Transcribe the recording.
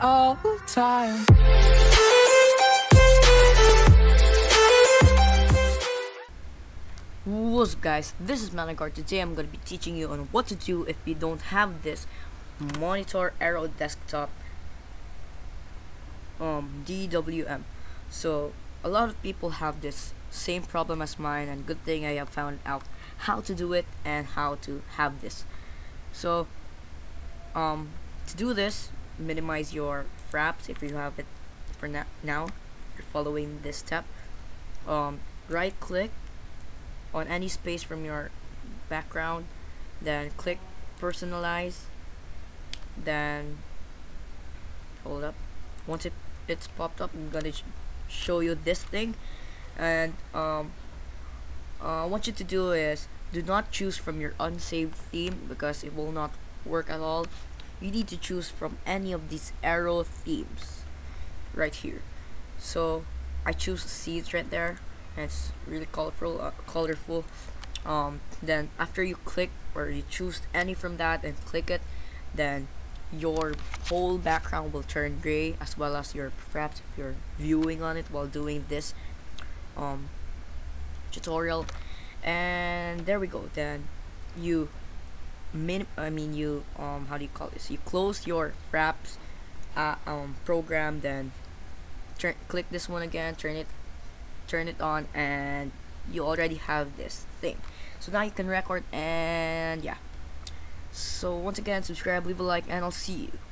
on all the time. What's up guys, this is Mana Guard. Today I'm going to be teaching you on what to do if you don't have this monitor arrow desktop DWM. So a lot of people have this same problem as mine, and good thing I have found out how to do it and how to have this. So to do this, minimize your FRAPS if you have it for now. If you're following this step, right click on any space from your background, then click personalize, then hold up. Once it's popped up, I'm gonna show you this thing, and I want you to do is do not choose from your unsaved theme because it will not work at all. You need to choose from any of these arrow themes right here. So I choose seeds right there, and it's really colorful. Then after you click or you choose any from that and click it, then your whole background will turn gray, as well as your perhaps if you're viewing on it while doing this tutorial. And there we go. Then you you close your FRAPS program, then click this one again, turn it on, and you already have this thing. So now you can record, and yeah. So once again, subscribe, leave a like, and I'll see you.